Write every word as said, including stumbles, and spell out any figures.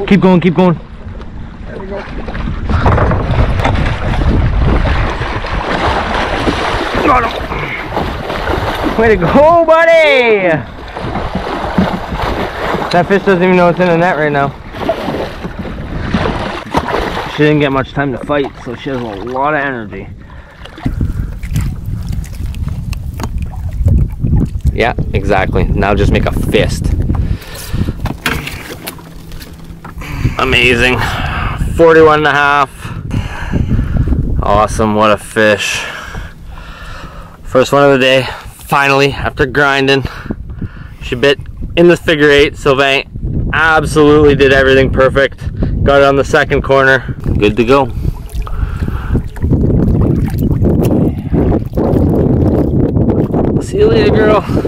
Oh. Keep going, keep going. There we go. Got him. Way to go, buddy! That fish doesn't even know it's in the net right now. She didn't get much time to fight, so she has a lot of energy. Yeah, exactly. Now just make a fist. Amazing. forty-one and a half. Awesome, what a fish. First one of the day, finally, after grinding. She bit in the figure eight. Sylvain absolutely did everything perfect. Got it on the second corner. Good to go. See you later, girl.